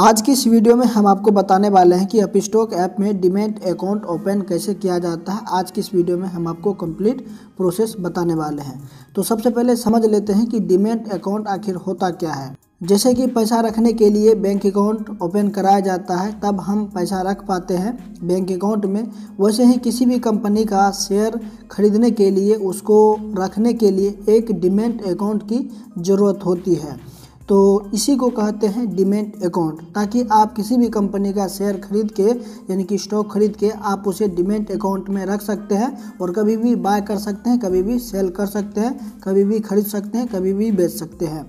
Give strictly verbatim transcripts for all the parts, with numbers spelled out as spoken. आज की इस वीडियो में हम आपको बताने वाले हैं कि अपस्टॉक ऐप में डीमैट अकाउंट ओपन कैसे किया जाता है। आज की इस वीडियो में हम आपको कंप्लीट प्रोसेस बताने वाले हैं। तो सबसे पहले समझ लेते हैं कि डीमैट अकाउंट आखिर होता क्या है। जैसे कि पैसा रखने के लिए बैंक अकाउंट ओपन कराया जाता है, तब हम पैसा रख पाते हैं बैंक अकाउंट में। वैसे ही किसी भी कंपनी का शेयर खरीदने के लिए, उसको रखने के लिए एक डीमैट अकाउंट की ज़रूरत होती है, तो इसी को कहते हैं डीमैट अकाउंट। ताकि आप किसी भी कंपनी का शेयर खरीद के, यानी कि स्टॉक खरीद के, आप उसे डीमैट अकाउंट में रख सकते हैं और कभी भी बाय कर सकते हैं, कभी भी सेल कर सकते हैं, कभी भी खरीद सकते हैं, कभी भी बेच सकते हैं।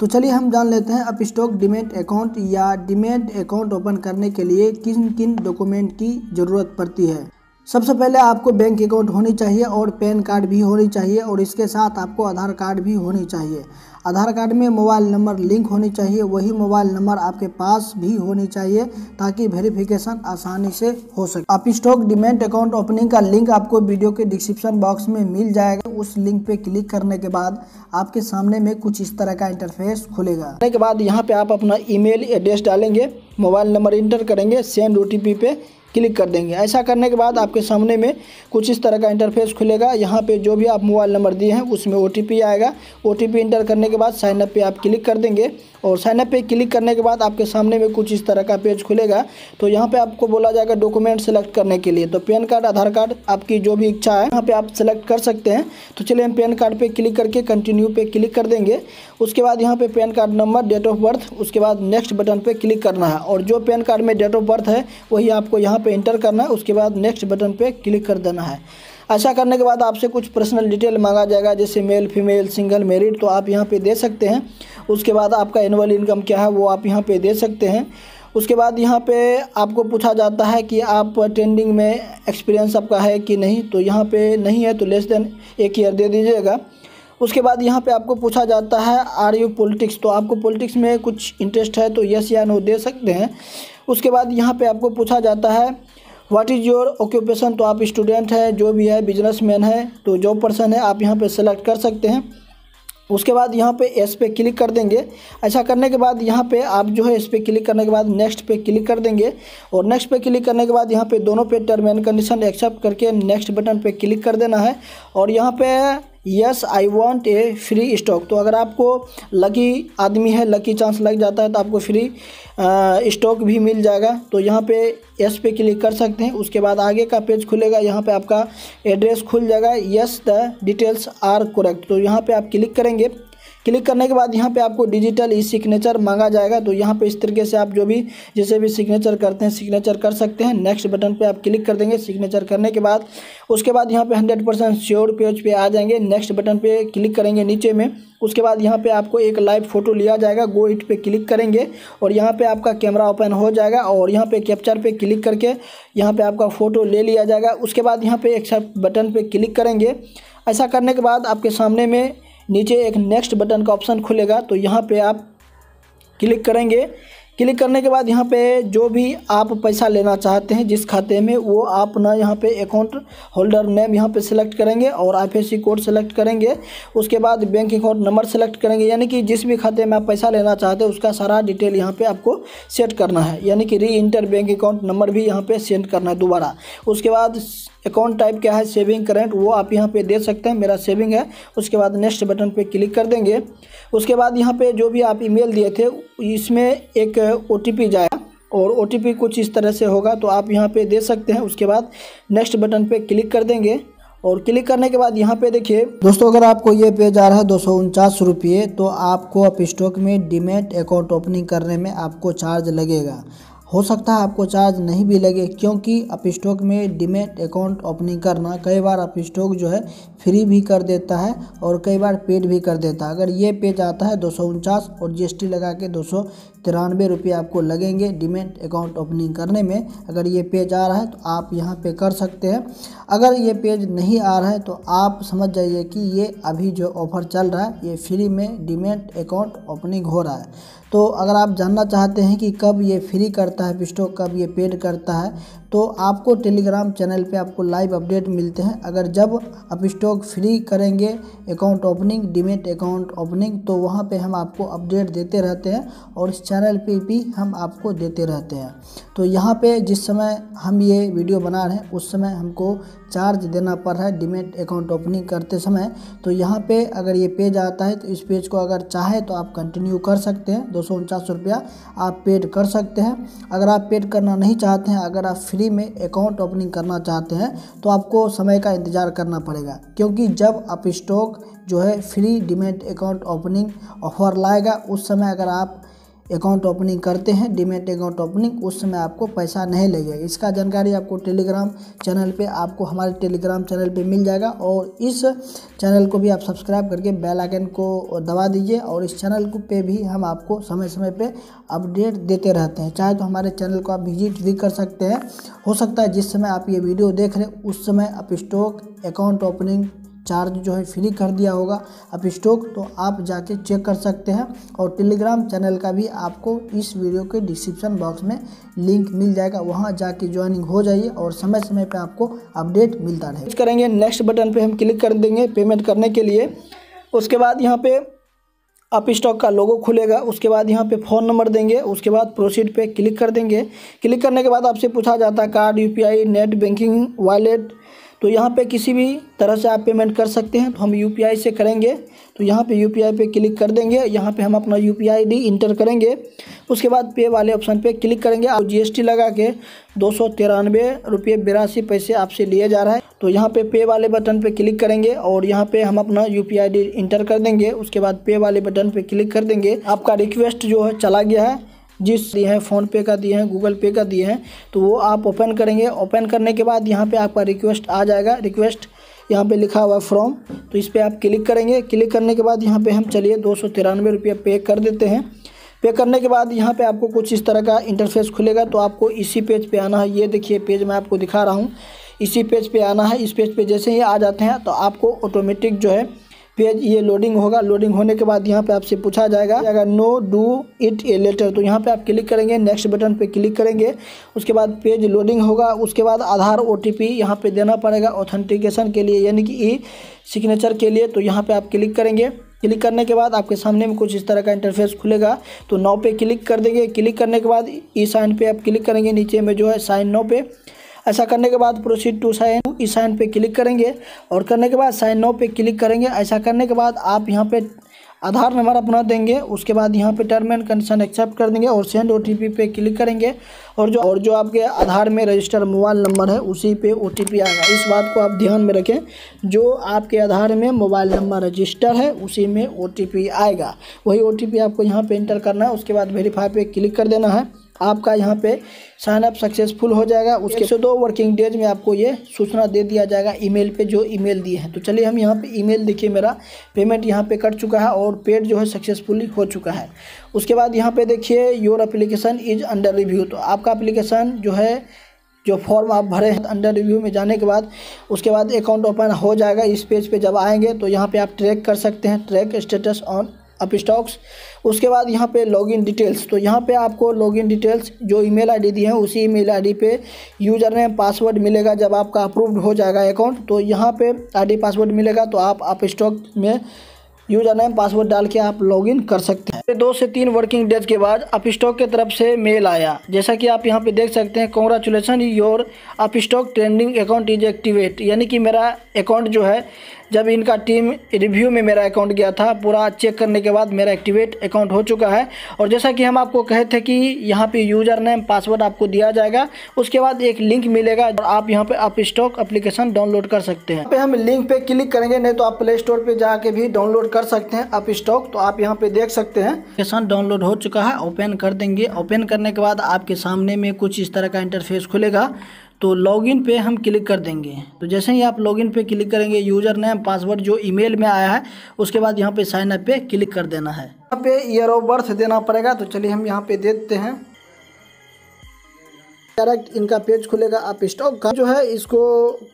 तो चलिए हम जान लेते हैं अपस्टॉक डीमैट अकाउंट या डीमैट अकाउंट ओपन करने के लिए किन किन डॉक्यूमेंट की ज़रूरत पड़ती है। सबसे पहले आपको बैंक अकाउंट होनी चाहिए और पैन कार्ड भी होनी चाहिए, और इसके साथ आपको आधार कार्ड भी होनी चाहिए। आधार कार्ड में मोबाइल नंबर लिंक होनी चाहिए, वही मोबाइल नंबर आपके पास भी होनी चाहिए ताकि वेरिफिकेशन आसानी से हो सके। अपस्टॉक डीमैट अकाउंट ओपनिंग का लिंक आपको वीडियो के डिस्क्रिप्शन बॉक्स में मिल जाएगा। उस लिंक पे क्लिक करने के बाद आपके सामने में कुछ इस तरह का इंटरफेस खुलेगा। करने के बाद यहाँ पे आप अपना ईमेल एड्रेस डालेंगे, मोबाइल नंबर इंटर करेंगे, सेंड ओटीपी पे क्लिक कर देंगे। ऐसा करने के बाद आपके सामने में कुछ इस तरह का इंटरफेस खुलेगा। यहाँ पे जो भी आप मोबाइल नंबर दिए हैं उसमें ओटीपी आएगा। ओटीपी इंटर करने के बाद साइन अप पे आप क्लिक कर देंगे, और साइन अप पे क्लिक करने के बाद आपके सामने में कुछ इस तरह का पेज खुलेगा। तो यहाँ पे आपको बोला जाएगा डॉक्यूमेंट सेलेक्ट करने के लिए, तो पैन कार्ड, आधार कार्ड, आपकी जो भी इच्छा है यहाँ पर आप सेलेक्ट कर सकते हैं। तो चलिए हम पैन कार्ड पर क्लिक करके कंटिन्यू पे क्लिक कर देंगे। उसके बाद यहाँ पर PAN card number, date of birth, उसके बाद नेक्स्ट बटन पर क्लिक करना है, और जो पैन कार्ड में डेट ऑफ बर्थ है वही आपको यहाँ पे इंटर करना है। उसके बाद नेक्स्ट बटन पे क्लिक कर देना है। ऐसा करने के बाद आपसे कुछ पर्सनल डिटेल मांगा जाएगा, जैसे मेल, फीमेल, सिंगल, मैरिड, तो आप यहाँ पे दे सकते हैं। उसके बाद आपका एनुअल इनकम क्या है वो आप यहाँ पे दे सकते हैं। उसके बाद यहाँ पे आपको पूछा जाता है कि आप ट्रेंडिंग में एक्सपीरियंस आपका है कि नहीं, तो यहाँ पे नहीं है, तो लेस देन एक ईयर दे दीजिएगा। उसके बाद यहाँ पे आपको पूछा जाता है आर यू पॉलिटिक्स, तो आपको पॉलिटिक्स में कुछ इंटरेस्ट है तो यस या नो दे सकते हैं। उसके बाद यहाँ पे आपको पूछा जाता है व्हाट इज़ योर ऑक्यूपेशन, तो आप स्टूडेंट हैं, जो भी है, बिजनेसमैन है, तो जॉब पर्सन है, आप यहाँ पे सेलेक्ट कर सकते हैं। उसके बाद यहाँ पे एस पे क्लिक कर देंगे। ऐसा करने के बाद यहाँ पे आप जो है एस पे क्लिक करने के बाद नेक्स्ट पे क्लिक कर देंगे, और नेक्स्ट पे क्लिक करने के बाद यहाँ पे दोनों पे टर्म एंड कंडीशन एक्सेप्ट करके नेक्स्ट बटन पे क्लिक कर देना है, और यहाँ पे yes I want a free stock, तो अगर आपको लकी आदमी है, लकी चांस लग जाता है तो आपको फ्री स्टॉक भी मिल जाएगा, तो यहाँ पे यस पे क्लिक कर सकते हैं। उसके बाद आगे का पेज खुलेगा, यहाँ पे आपका एड्रेस खुल जाएगा, yes the details are correct, तो यहाँ पे आप क्लिक करेंगे। क्लिक करने के बाद यहाँ पे आपको डिजिटल ई सिग्नेचर मांगा जाएगा, तो यहाँ पे इस तरीके से आप जो भी जैसे भी सिग्नेचर करते हैं सिग्नेचर कर सकते हैं। नेक्स्ट बटन पे आप क्लिक कर देंगे। सिग्नेचर करने के बाद उसके बाद यहाँ पे हंड्रेड परसेंट श्योर पेज पे आ जाएंगे। नेक्स्ट बटन पे क्लिक करेंगे नीचे में। उसके बाद यहाँ पे आपको एक लाइव फोटो लिया जाएगा, गो इट पे क्लिक करेंगे और यहाँ पे आपका कैमरा ओपन हो जाएगा, और यहाँ पे कैप्चर पे क्लिक करके यहाँ पे आपका फ़ोटो ले लिया जाएगा। उसके बाद यहाँ पे एक्सेप्ट बटन पे क्लिक करेंगे। ऐसा करने के बाद आपके सामने में नीचे एक नेक्स्ट बटन का ऑप्शन खुलेगा, तो यहाँ पे आप क्लिक करेंगे। क्लिक करने के बाद यहाँ पे जो भी आप पैसा लेना चाहते हैं जिस खाते में, वो आप ना यहाँ पे अकाउंट होल्डर नेम यहाँ पे सिलेक्ट करेंगे और आईएफएससी कोड सिलेक्ट करेंगे। उसके बाद बैंक अकाउंट नंबर सिलेक्ट करेंगे, यानी कि जिस भी खाते में आप पैसा लेना चाहते हैं उसका सारा डिटेल यहाँ पे आपको सेट करना है, यानी कि री इंटर बैंक अकाउंट नंबर भी यहाँ पर सेंड करना है दोबारा। उसके बाद अकाउंट टाइप क्या है, सेविंग, करेंट, वो आप यहाँ पे दे सकते हैं। मेरा सेविंग है। उसके बाद नेक्स्ट बटन पे क्लिक कर देंगे। उसके बाद यहाँ पे जो भी आप ईमेल दिए थे इसमें एक ओटीपी जाएगा, और ओटीपी कुछ इस तरह से होगा, तो आप यहाँ पे दे सकते हैं। उसके बाद नेक्स्ट बटन पे क्लिक कर देंगे, और क्लिक करने के बाद यहाँ पे देखिए दोस्तों, अगर आपको ये पेज आ रहा है दो सौ उनचास रुपये, तो आपको अपस्टॉक में डीमैट अकाउंट ओपनिंग करने में आपको चार्ज लगेगा। हो सकता है आपको चार्ज नहीं भी लगे, क्योंकि अपस्टॉक में डीमैट अकाउंट ओपनिंग करना कई बार अपस्टॉक जो है फ्री भी कर देता है और कई बार पेड भी कर देता है। अगर ये पेज आता है दो सौ उनचास और जीएसटी लगा के दो सौ तिरानवे रुपये आपको लगेंगे डीमैट अकाउंट ओपनिंग करने में। अगर ये पेज आ रहा है तो आप यहाँ पे कर सकते हैं। अगर ये पेज नहीं आ रहा है तो आप समझ जाइए कि ये अभी जो ऑफ़र चल रहा है ये फ्री में डीमैट अकाउंट ओपनिंग हो रहा है। तो अगर आप जानना चाहते हैं कि कब ये फ्री करता है अपस्टॉक, कब ये पेड करता है, तो आपको टेलीग्राम चैनल पे आपको लाइव अपडेट मिलते हैं। अगर जब अपस्टॉक फ्री करेंगे account opening, demat account opening, तो वहाँ पे हम आपको अपडेट देते रहते हैं और इस चैनल पे भी हम आपको देते रहते हैं। तो यहाँ पे जिस समय हम ये वीडियो बना रहे हैं उस समय हमको चार्ज देना पड़ रहा है डीमेट अकाउंट ओपनिंग करते समय। तो यहाँ पे अगर ये पेज आता है तो इस पेज को अगर चाहे तो आप कंटिन्यू कर सकते हैं, दो सौ उनचास रुपया आप पेड कर सकते हैं। अगर आप पेड करना नहीं चाहते हैं, अगर आप फ्री में अकाउंट ओपनिंग करना चाहते हैं तो आपको समय का इंतज़ार करना पड़ेगा, क्योंकि जब अपस्टॉक जो है free demat account opening offer लाएगा उस समय अगर आप अकाउंट ओपनिंग करते हैं डीमेट अकाउंट ओपनिंग, उस समय आपको पैसा नहीं लगेगा। इसका जानकारी आपको टेलीग्राम चैनल पे आपको हमारे टेलीग्राम चैनल पे मिल जाएगा। और इस चैनल को भी आप सब्सक्राइब करके बेल आइकन को दबा दीजिए और इस चैनल को पे भी हम आपको समय समय पे अपडेट देते रहते हैं। चाहे तो हमारे चैनल को आप विजिट भी कर सकते हैं। हो सकता है जिस समय आप ये वीडियो देख रहे हैं उस समय अपस्टॉक अकाउंट ओपनिंग चार्ज जो है फ्री कर दिया होगा अपस्टॉक, तो आप जाके चेक कर सकते हैं। और टेलीग्राम चैनल का भी आपको इस वीडियो के डिस्क्रिप्शन बॉक्स में लिंक मिल जाएगा, वहां जाके ज्वाइनिंग हो जाइए और समय समय पे आपको अपडेट मिलता रहे। करेंगे नेक्स्ट बटन पे हम क्लिक कर देंगे पेमेंट करने के लिए। उसके बाद यहाँ पे अपस्टॉक का लोगो खुलेगा, उसके बाद यहाँ पे फ़ोन नंबर देंगे, उसके बाद प्रोसीड पे क्लिक कर देंगे। क्लिक करने के बाद आपसे पूछा जाता है card, U P I, net banking, wallet, तो यहाँ पे किसी भी तरह से आप पेमेंट कर सकते हैं। तो हम यू पी आई से करेंगे, तो यहाँ पे यू पी आई पे क्लिक कर देंगे। यहाँ पे हम अपना U P I I D enter करेंगे, उसके बाद पे वाले ऑप्शन पे क्लिक करेंगे। आप जी एस टी लगा के दो सौ तिरानवे रुपये बिरासी पैसे आपसे लिए जा रहा है, तो यहाँ पे पे वाले बटन पे क्लिक करेंगे और यहाँ पे हम अपना U P I I D enter कर देंगे। उसके बाद पे वाले बटन पे क्लिक कर देंगे। आपका रिक्वेस्ट जो है चला गया है, जिस दिए हैं फ़ोन पे का दिए हैं, गूगल पे का दिए हैं, तो वो आप ओपन करेंगे। ओपन करने के बाद यहाँ पे आपका रिक्वेस्ट आ जाएगा। रिक्वेस्ट यहाँ पे लिखा हुआ फ्रॉम, तो इस पर आप क्लिक करेंगे। क्लिक करने के बाद यहाँ पे हम चलिए दो सौ तिरानवे रुपया पे कर देते हैं। पे करने के बाद यहाँ पे आपको कुछ इस तरह का इंटरफेस खुलेगा, तो आपको इसी पेज पे आना है। ये देखिए पेज मैं आपको दिखा रहा हूँ, इसी पेज पे आना है। इस पेज पे जैसे ही आ जाते हैं तो आपको ऑटोमेटिक जो है पेज ये लोडिंग होगा। लोडिंग होने के बाद यहाँ पे आपसे पूछा जाएगा अगर no do it a later, तो यहाँ पे आप क्लिक करेंगे, नेक्स्ट बटन पे क्लिक करेंगे। उसके बाद पेज लोडिंग होगा। उसके बाद आधार ओ टी पी यहाँ पर देना पड़ेगा ऑथेंटिकेशन के लिए, यानी कि ई सिग्नेचर के लिए, तो यहाँ पे आप क्लिक करेंगे। क्लिक करने के बाद आपके सामने में कुछ इस तरह का इंटरफेस खुलेगा, तो नाउ पे क्लिक कर देंगे। क्लिक करने के बाद ई साइन पे आप क्लिक करेंगे, नीचे में जो है साइन नाउ पे। ऐसा करने के बाद प्रोसीड टू साइन इस साइन पे क्लिक करेंगे और करने के बाद साइन नाउ पे क्लिक करेंगे। ऐसा करने के बाद आप यहाँ पे आधार नंबर अपना देंगे, उसके बाद यहाँ पे टर्म एंड कंडीशन एक्सेप्ट कर देंगे और सेंड ओटीपी पे क्लिक करेंगे। और जो और जो आपके आधार में रजिस्टर मोबाइल नंबर है उसी पे ओटीपी आएगा। इस बात को आप ध्यान में रखें, जो आपके आधार में मोबाइल नंबर रजिस्टर है उसी में ओटीपी आएगा, वही ओटीपी आपको यहाँ पर इंटर करना है। उसके बाद वेरीफाई पे क्लिक कर देना है, आपका यहाँ पे साइन अप सक्सेसफुल हो जाएगा। उसके से दो वर्किंग डेज में आपको ये सूचना दे दिया जाएगा ईमेल पे, जो ईमेल दिए हैं। तो चलिए हम यहाँ पे ईमेल, देखिए मेरा पेमेंट यहाँ पे कट चुका है और पेड जो है सक्सेसफुली हो चुका है। उसके बाद यहाँ पे देखिए your application is under review, तो आपका एप्लीकेशन जो है जो फॉर्म आप भरे हैं अंडर रिव्यू में जाने के बाद उसके बाद अकाउंट ओपन हो जाएगा। इस पेज पर जब आएँगे तो यहाँ पर आप ट्रैक कर सकते हैं, ट्रैक स्टेटस ऑन अपस्टॉक्स। उसके बाद यहाँ पे लॉगिन डिटेल्स, तो यहाँ पे आपको लॉगिन डिटेल्स जो ईमेल आईडी दी है उसी ईमेल आईडी पे यूजर नेम पासवर्ड मिलेगा। जब आपका अप्रूव्ड हो जाएगा अकाउंट तो यहाँ पे आईडी पासवर्ड मिलेगा, तो आप अपस्टॉक में यूजर नेम पासवर्ड डाल के आप लॉगिन कर सकते हैं। दो से तीन वर्किंग डेज के बाद अपस्टॉक की तरफ से मेल आया, जैसा कि आप यहाँ पे देख सकते हैं, congratulation your Upstox trading account is activate, यानी कि मेरा अकाउंट जो है जब इनका टीम रिव्यू में मेरा अकाउंट गया था पूरा चेक करने के बाद मेरा एक्टिवेट अकाउंट हो चुका है। और जैसा कि हम आपको कहे थे कि यहाँ पे यूज़र नेम पासवर्ड आपको दिया जाएगा, उसके बाद एक लिंक मिलेगा और आप यहाँ पे अपस्टॉक एप्लीकेशन डाउनलोड कर सकते हैं। यहाँ पे हम लिंक पे क्लिक करेंगे, नहीं तो आप प्ले स्टोर पर जाके भी डाउनलोड कर सकते हैं अपस्टॉक। तो आप यहाँ पर देख सकते हैं एप्लीकेशन डाउनलोड हो चुका है, ओपन कर देंगे। ओपन करने के बाद आपके सामने में कुछ इस तरह का इंटरफेस खुलेगा, तो लॉगिन पे हम क्लिक कर देंगे। तो जैसे ही आप लॉगिन पे क्लिक करेंगे यूज़र नेम पासवर्ड जो ईमेल में आया है उसके बाद यहाँ पे साइन अप पे क्लिक कर देना है। यहाँ पे ईयर ऑफ बर्थ देना पड़ेगा, तो चलिए हम यहाँ पे देते हैं। डायरेक्ट इनका पेज खुलेगा। आप स्टॉक का जो है इसको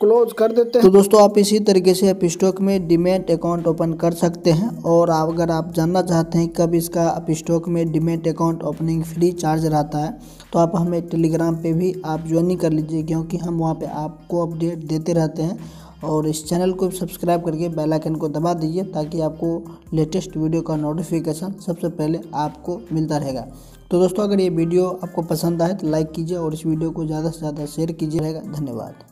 क्लोज कर देते हैं। तो दोस्तों आप इसी तरीके से आप स्टॉक में डीमैट अकाउंट ओपन कर सकते हैं। और अगर आप जानना चाहते हैं कब इसका आप स्टॉक में demat account opening free charge रहता है तो आप हमें टेलीग्राम पे भी आप ज्वाइन कर लीजिए, क्योंकि हम वहाँ पे आपको अपडेट देते रहते हैं। और इस चैनल को सब्सक्राइब करके बेल आइकन को दबा दीजिए ताकि आपको लेटेस्ट वीडियो का नोटिफिकेशन सबसे पहले आपको मिलता रहेगा। तो दोस्तों अगर ये वीडियो आपको पसंद आए तो लाइक कीजिए और इस वीडियो को ज़्यादा से ज़्यादा शेयर कीजिएगा। धन्यवाद।